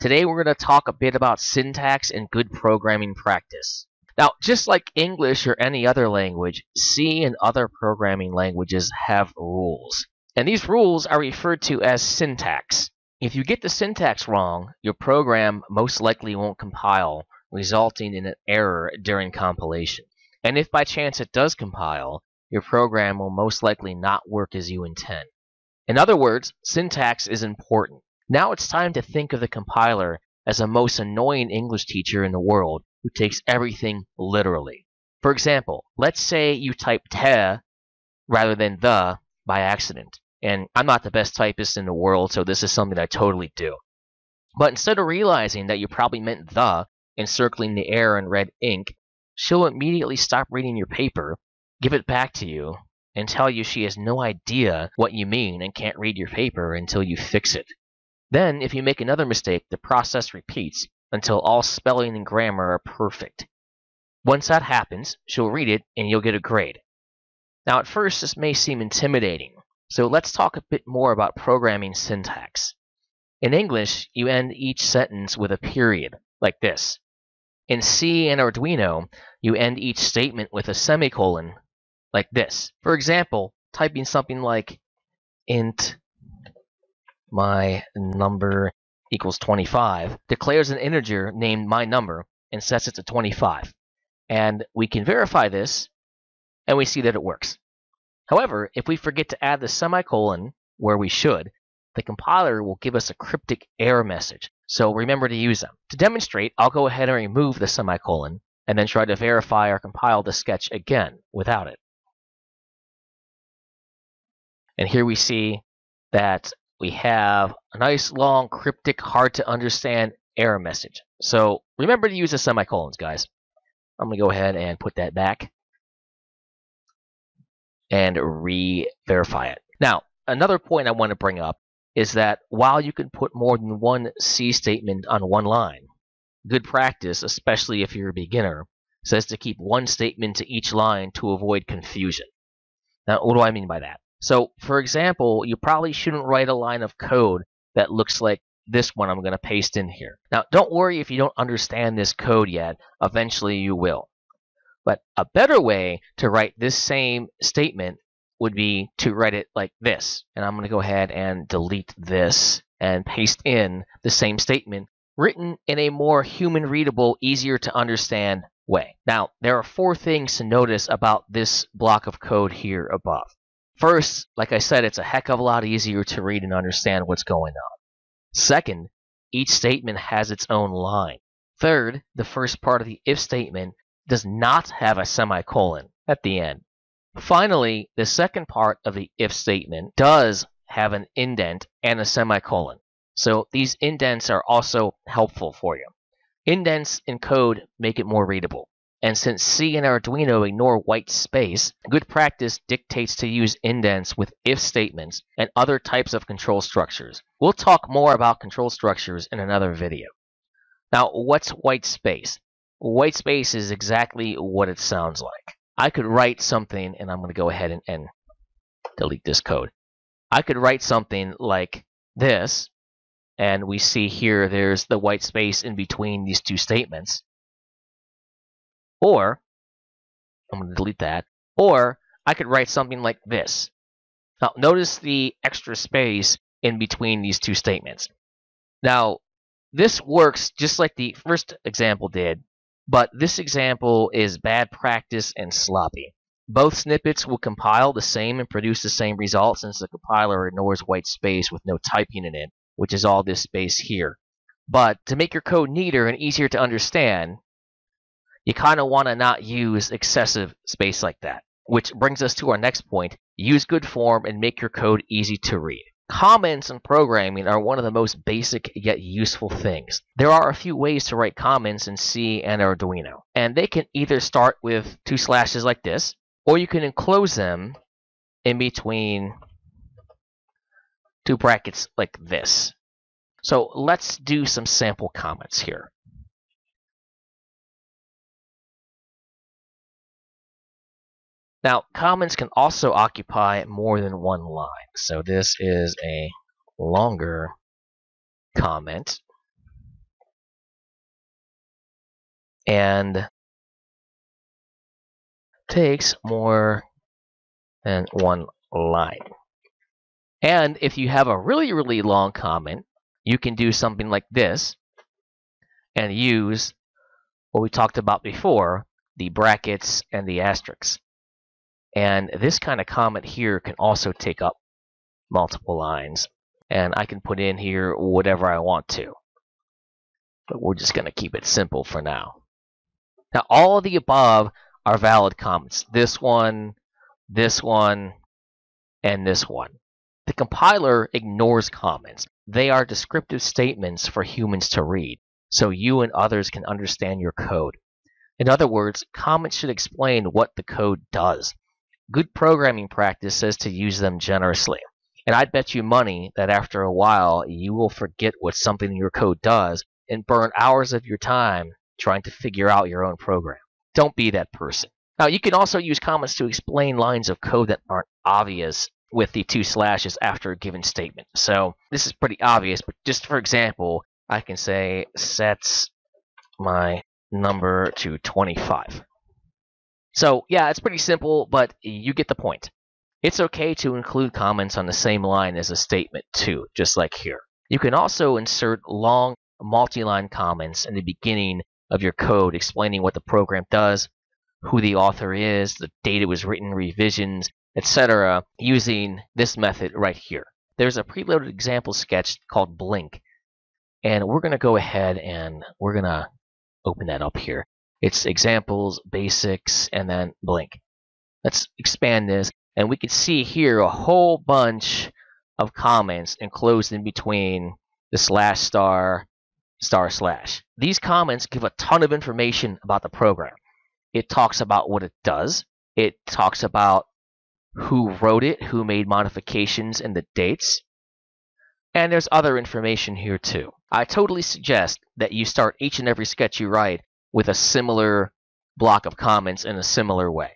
Today we're going to talk a bit about syntax and good programming practice. Now, just like English or any other language, C and other programming languages have rules. And these rules are referred to as syntax. If you get the syntax wrong, your program most likely won't compile, resulting in an error during compilation. And if by chance it does compile, your program will most likely not work as you intend. In other words, syntax is important. Now it's time to think of the compiler as the most annoying English teacher in the world who takes everything literally. For example, let's say you type te rather than the by accident. And I'm not the best typist in the world, so this is something that I totally do. But instead of realizing that you probably meant the and circling the error in red ink, she'll immediately stop reading your paper, give it back to you, and tell you she has no idea what you mean and can't read your paper until you fix it. Then, if you make another mistake, the process repeats until all spelling and grammar are perfect. Once that happens, she'll read it and you'll get a grade. Now, at first, this may seem intimidating, so let's talk a bit more about programming syntax. In English, you end each sentence with a period, like this. In C and Arduino, you end each statement with a semicolon, like this. For example, typing something like int my number equals 25 declares an integer named my number and sets it to 25. And we can verify this, and we see that it works. However, if we forget to add the semicolon where we should, the compiler will give us a cryptic error message. So remember to use them. To demonstrate, I'll go ahead and remove the semicolon and then try to verify or compile the sketch again without it. And here we see that we have a nice, long, cryptic, hard-to-understand error message. So remember to use the semicolons, guys. I'm going to go ahead and put that back and re-verify it. Now, another point I want to bring up is that while you can put more than one C statement on one line, good practice, especially if you're a beginner, says to keep one statement to each line to avoid confusion. Now, what do I mean by that? So, for example, you probably shouldn't write a line of code that looks like this one I'm going to paste in here. Now, don't worry if you don't understand this code yet. Eventually you will. But a better way to write this same statement would be to write it like this. And I'm going to go ahead and delete this and paste in the same statement written in a more human-readable, easier-to-understand way. Now, there are four things to notice about this block of code here above. First, like I said, it's a heck of a lot easier to read and understand what's going on. Second, each statement has its own line. Third, the first part of the if statement does not have a semicolon at the end. Finally, the second part of the if statement does have an indent and a semicolon. So these indents are also helpful for you. Indents in code make it more readable. And since C and Arduino ignore white space, good practice dictates to use indents with if statements and other types of control structures. We'll talk more about control structures in another video. Now, what's white space? White space is exactly what it sounds like. I could write something, and I'm going to go ahead and delete this code. I could write something like this, and we see here there's the white space in between these two statements. Or, I'm going to delete that, or I could write something like this. Now, notice the extra space in between these two statements. Now, this works just like the first example did. But this example is bad practice and sloppy. Both snippets will compile the same and produce the same result since the compiler ignores white space with no typing in it, which is all this space here. But to make your code neater and easier to understand, you kind of want to not use excessive space like that. Which brings us to our next point. Use good form and make your code easy to read. Comments in programming are one of the most basic yet useful things. There are a few ways to write comments in C and Arduino, and they can either start with two slashes like this, or you can enclose them in between two brackets like this. So let's do some sample comments here. Now, comments can also occupy more than one line. So this is a longer comment. and takes more than one line. And if you have a really, really long comment, you can do something like this and use what we talked about before, the brackets and the asterisks. And this kind of comment here can also take up multiple lines. And I can put in here whatever I want to. But we're just going to keep it simple for now. Now, all of the above are valid comments. This one, and this one. The compiler ignores comments. They are descriptive statements for humans to read, so you and others can understand your code. In other words, comments should explain what the code does. Good programming practice says to use them generously. And I bet you money that after a while you will forget what something in your code does and burn hours of your time trying to figure out your own program. Don't be that person. Now, you can also use comments to explain lines of code that aren't obvious with the 2 slashes after a given statement. So this is pretty obvious, but just for example, I can say sets my number to 25. So yeah, it's pretty simple, but you get the point. It's okay to include comments on the same line as a statement too, just like here. You can also insert long multi-line comments in the beginning of your code explaining what the program does, who the author is, the date it was written, revisions, etc. using this method right here. There's a preloaded example sketch called Blink, and we're going to go ahead and we're going to open that up here. It's examples, basics, and then Blink. Let's expand this. And we can see here a whole bunch of comments enclosed in between the /**/*/. These comments give a ton of information about the program. It talks about what it does. It talks about who wrote it, who made modifications, and the dates. And there's other information here too. I totally suggest that you start each and every sketch you write with a similar block of comments in a similar way.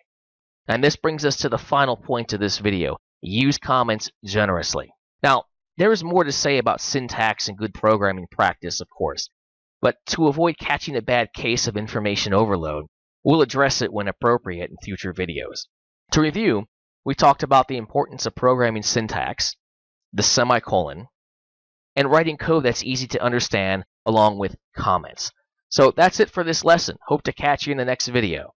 And this brings us to the final point of this video. Use comments generously. Now, there is more to say about syntax and good programming practice, of course. But to avoid catching a bad case of information overload, we'll address it when appropriate in future videos. To review, we talked about the importance of programming syntax, the semicolon, and writing code that's easy to understand along with comments. So that's it for this lesson. Hope to catch you in the next video.